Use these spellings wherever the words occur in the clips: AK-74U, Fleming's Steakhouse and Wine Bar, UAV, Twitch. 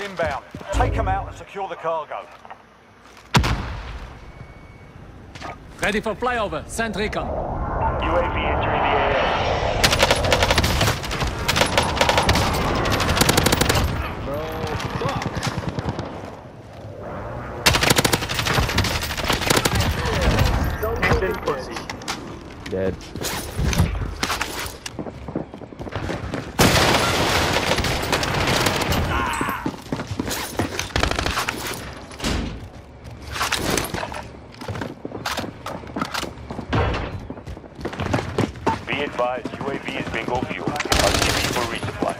inbound. Take them out and secure the cargo. Ready for flyover. Send recon. UAV entering the air. Bro, fuck. Don't do this pussy. Dead. UAV is bingo fuel. RTV for resupply.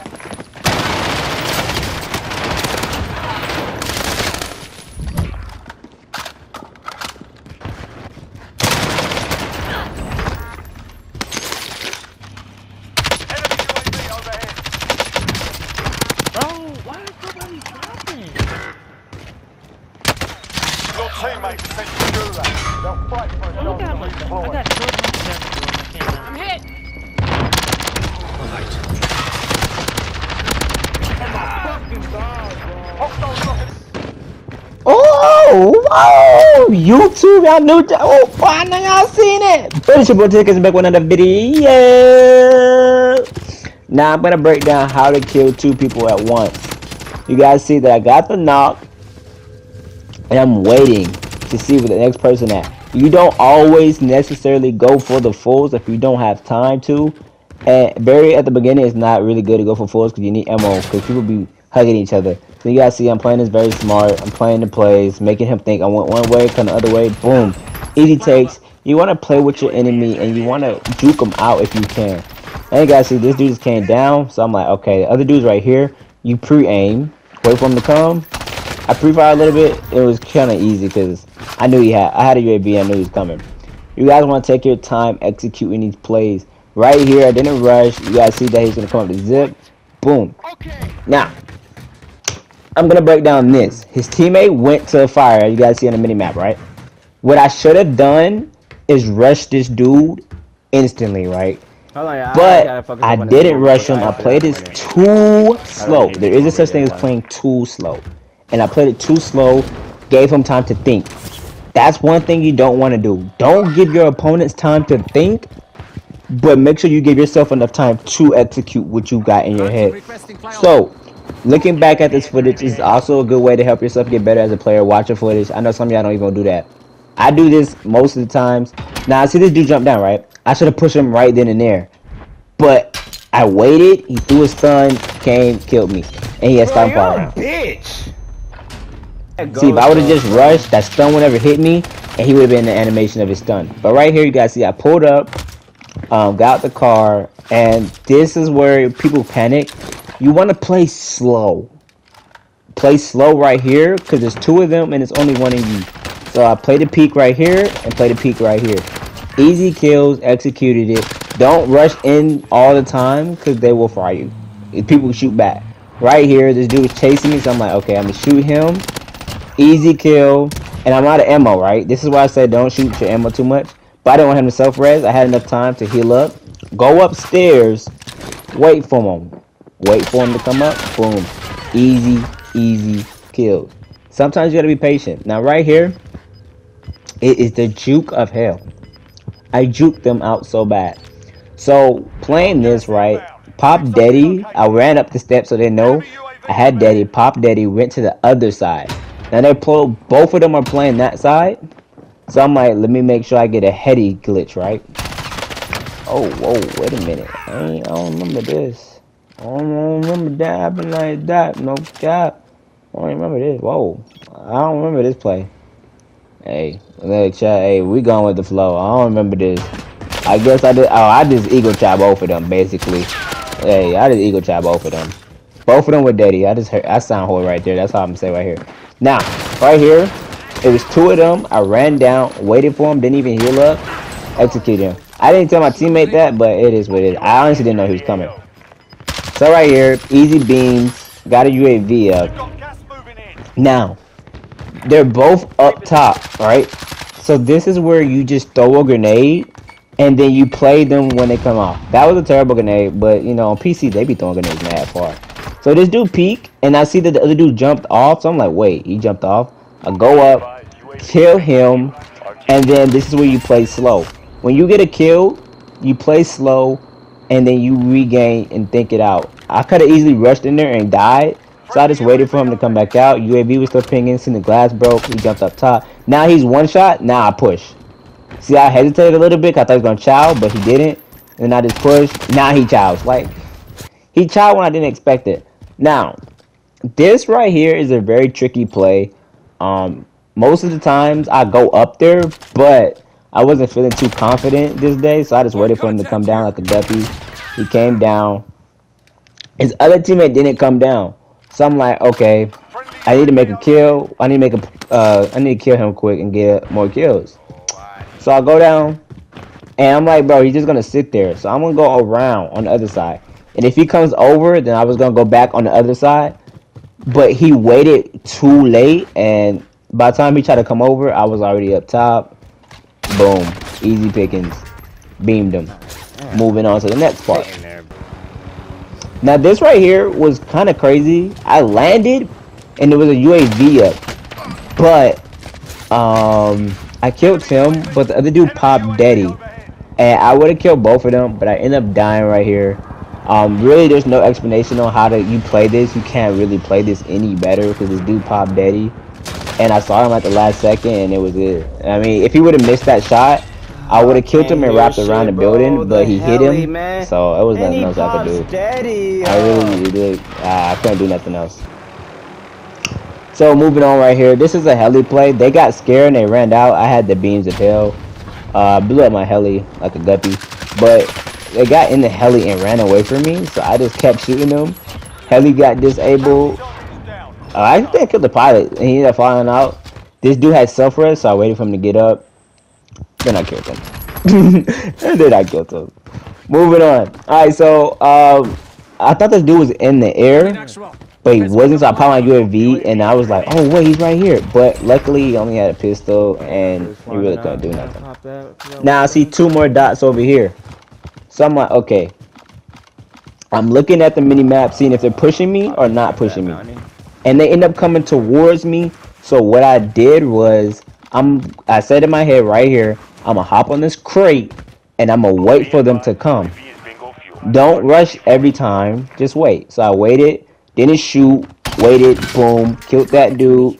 Enemy UAV overhead. Bro, why is nobody dropping? Your teammates are sent to do that. They'll fight for a shot and redeploy. I got 2 minutes left. I'm hit. Oh, wow, YouTube, y'all knew that. Oh, partner, y'all seen it. But it's your boy Tickers back with another video. Now I'm gonna break down how to kill 2 people at once. You guys see that I got the knock, and I'm waiting to see where the next person at. You don't always necessarily go for the fulls if you don't have time to. And very at the beginning, it's not really good to go for fulls because you need ammo because people be hugging each other. So you guys see I'm playing this very smart. I'm playing the plays, making him think I went one way, come the other way, boom. Easy takes. You want to play with your enemy and you want to juke them out if you can. And you guys see this dude just came down, so I'm like, okay, the other dude's right here. You pre-aim, wait for him to come. I pre-fire a little bit. It was kind of easy because I knew I had a UAV, I knew he was coming. You guys want to take your time executing these plays. Right here, I didn't rush. You guys see that he's going to come up to zip. Boom. Okay. Now, I'm going to break down this. His teammate went to fire. You guys see on the minimap, right? What I should have done is rush this dude instantly, right? But I didn't rush him. I played this too slow. There is a such thing as playing too slow. And I played it too slow, gave him time to think. That's one thing you don't want to do. Don't give your opponents time to think. But make sure you give yourself enough time to execute what you got in your head. So, looking back at this footage is also a good way to help yourself get better as a player. Watching footage. I know some of y'all don't even do that. I do this most of the times. Now, I see this dude jump down, right? I should have pushed him right then and there. But I waited. He threw his stun, came, killed me. And he had stun power. Bitch. See, if I would have just rushed, that stun would never hit me. And he would have been in the animation of his stun. But right here, you guys see I pulled up. Got out the car, and this is where people panic. You want to play slow. Play slow right here, because there's 2 of them, and it's only 1 of you. So I played the peek right here, and played the peek right here. Easy kills, executed it. Don't rush in all the time, because they will fry you. People shoot back. Right here, this dude is chasing me, so I'm like, okay, I'm going to shoot him. Easy kill, and I'm out of ammo, right? This is why I said don't shoot your ammo too much. But I didn't want him to self-res. I had enough time to heal up. Go upstairs. Wait for him. Wait for him to come up. Boom. Easy, easy kills. Sometimes you gotta be patient. Now right here, it is the juke of hell. I juked them out so bad. So playing this right, Pop Daddy. I ran up the steps so they know I had Daddy. Pop Daddy went to the other side. Now they pulled. Both of them are playing that side. So I'm like, let me make sure I get a heady glitch, right? Oh, whoa, wait a minute. I don't remember this. I don't remember that happened like that. No cap. I don't remember this. Whoa. I don't remember this play. Hey, look, chat. Hey, we going with the flow. I don't remember this. I guess I did. Oh, I just eagle chop both of them, basically. Hey, I just eagle chop both of them. Both of them were daddy. I just heard. I sound whole right there. That's how I'm saying right here. Now, right here. It was 2 of them. I ran down, waited for him, didn't even heal up, executed him. I didn't tell my teammate that, but it is what it is. I honestly didn't know he was coming. So right here, easy beams, got a UAV up. Now, they're both up top, right? So this is where you just throw a grenade, and then you play them when they come off. That was a terrible grenade, but, you know, on PC, they be throwing grenades mad far. So So this dude peeked, and I see that the other dude jumped off. So I'm like, wait, he jumped off. I go up, kill him, and then this is where you play slow. When you get a kill, you play slow, and then you regain and think it out. I could have easily rushed in there and died, so I just waited for him to come back out. UAV was still pinging, seen the glass broke, he jumped up top. Now he's one shot, now I push. See, I hesitated a little bit, cause I thought he was gonna chow, but he didn't. And I just pushed, now he chows. Like, he chowed when I didn't expect it. Now, this right here is a very tricky play. Most of the times I go up there, but I wasn't feeling too confident this day, so I just waited for him to come down like a duppy. He came down. His other teammate didn't come down, so I'm like, okay, I need to make a kill. I need to make a, I need to kill him quick and get more kills. So I go down, and I'm like, bro, he's just gonna sit there. So I'm gonna go around on the other side, and if he comes over, then I was gonna go back on the other side. But he waited too late, and by the time he tried to come over, I was already up top. Boom, easy pickings, beamed him. Moving on to the next part. Now this right here was kind of crazy. I landed, and there was a UAV up, but I killed him, but the other dude popped Daddy, and I would have killed both of them, but I ended up dying right here. Really, there's no explanation on how you play this. You can't really play this any better because this dude popped Daddy, and I saw him at the last second, and it was it. I mean, if he would have missed that shot, I would have killed him and wrapped around the building, but he hit him, so it was nothing else I could do. I couldn't do nothing else. So moving on right here, this is a heli play. They got scared and they ran out. I had the beams of hell, blew up my heli like a guppy, but they got in the heli and ran away from me, so I just kept shooting them. Heli got disabled. I think I killed the pilot, and he ended up falling out. This dude had self-res, so I waited for him to get up. Then I killed him. Moving on. Alright, so I thought this dude was in the air, but he wasn't, so I popped my UAV, and I was like, oh wait, he's right here. But luckily, he only had a pistol, and he really couldn't do nothing. Now I see two more dots over here. So I'm like, okay. I'm looking at the mini-map, seeing if they're pushing me or not pushing me. And they end up coming towards me, so what I did was, I said in my head right here, I'm gonna hop on this crate, and I'm gonna wait for them to come. Don't rush every time, just wait. So I waited, didn't shoot, waited, boom, killed that dude.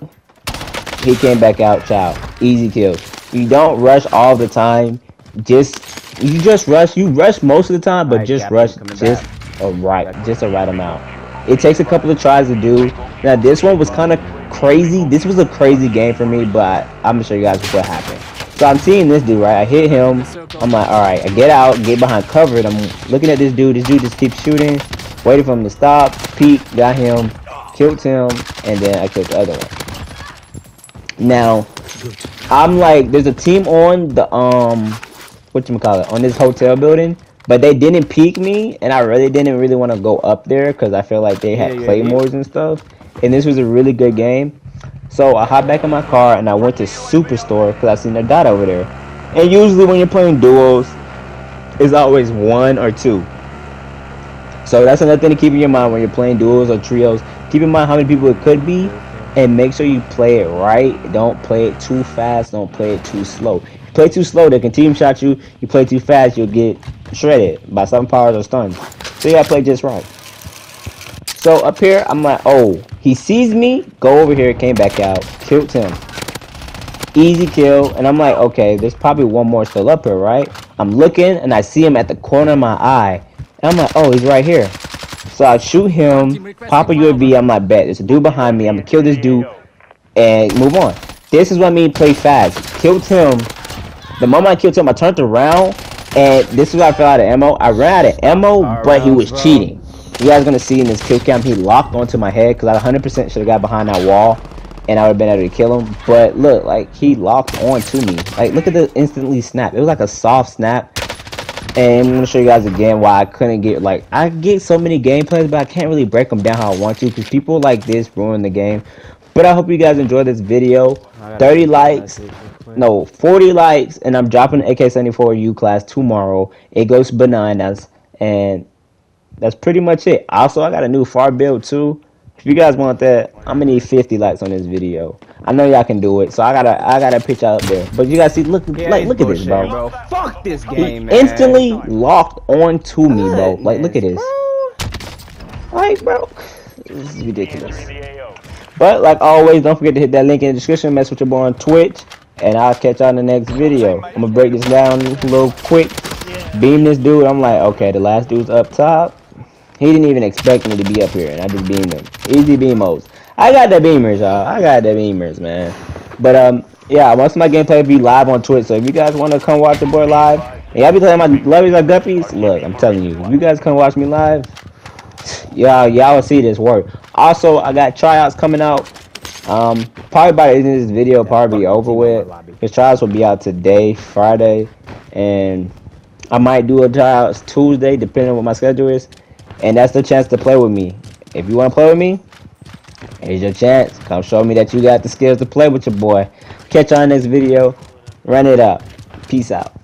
He came back out, child. Easy kill. You don't rush all the time, you rush most of the time, but just rush just a right amount. It takes a couple of tries to do. Now this one was kind of crazy. This was a crazy game for me, but I'm gonna show you guys what happened. So I'm seeing this dude, right? I hit him. I'm like, all right, I get out, get behind cover. And I'm looking at this dude. This dude just keeps shooting, waiting for him to stop. Peek, got him, killed him, and then I killed the other one. Now I'm like, there's a team on the whatchamacallit, on this hotel building. But they didn't peek me, and I really didn't want to go up there because I feel like they had claymores and stuff. And this was a really good game. So I hopped back in my car, and I went to Superstore because I seen their dot over there. And usually when you're playing duos, it's always one or two. So that's another thing to keep in your mind when you're playing duos or trios. Keep in mind how many people it could be, and make sure you play it right. Don't play it too fast. Don't play it too slow. Play too slow, they can team shot you. You play too fast, you'll get shredded by some powers or stuns. So you gotta play just right. So up here, I'm like, oh, he sees me, go over here, came back out, killed him. Easy kill, and I'm like, okay, there's probably one more still up here, right? I'm looking, and I see him at the corner of my eye. And I'm like, oh, he's right here. So I shoot him, pop a UAV, I'm like, bet, there's a dude behind me, I'm gonna kill this dude, and move on. This is what I mean, play fast. Killed him. The moment I killed him, I turned around, and this is where I fell out of ammo. I ran out of ammo, but he was cheating. You guys are going to see in this kill cam, he locked onto my head, because I 100% should have got behind that wall, and I would have been able to kill him. But look, like, he locked onto me. Like, look at the instantly snap. It was like a soft snap. And I'm going to show you guys again why I couldn't get, like, I get so many gameplays, but I can't really break them down how I want to, because people like this ruin the game. But I hope you guys enjoyed this video. 30 likes. No, 40 likes, and I'm dropping AK-74U class tomorrow. It goes bananas, and that's pretty much it. Also, I got a new far build too. If you guys want that, I'm gonna need 50 likes on this video. I know y'all can do it, so I gotta pitch out there. But you guys see, look, yeah, like, look at this, bro. Fuck this game, man. Instantly locked on to me, bro. Like, look at this. Like, bro, this is ridiculous. But like always, don't forget to hit that link in the description. Mess with your boy on Twitch, and I'll catch y'all in the next video. I'm gonna break this down a little quick. Beam this dude. I'm like, okay, the last dude's up top. He didn't even expect me to be up here, and I just beamed him. Easy beamos. I got the beamers, y'all. I got the beamers, man. But yeah, most of my gameplay be live on Twitch, so if you guys want to come watch the boy live, and y'all be telling my lovies like guppies, look, I'm telling you, if you guys come watch me live, y'all will see this work. Also, I got tryouts coming out. Probably by the end of this video, probably be over with. His tryouts will be out today, Friday, and I might do a tryouts Tuesday, depending on what my schedule is. And that's the chance to play with me. If you want to play with me, here's your chance. Come show me that you got the skills to play with your boy. Catch y'all in the next video. Run it up. Peace out.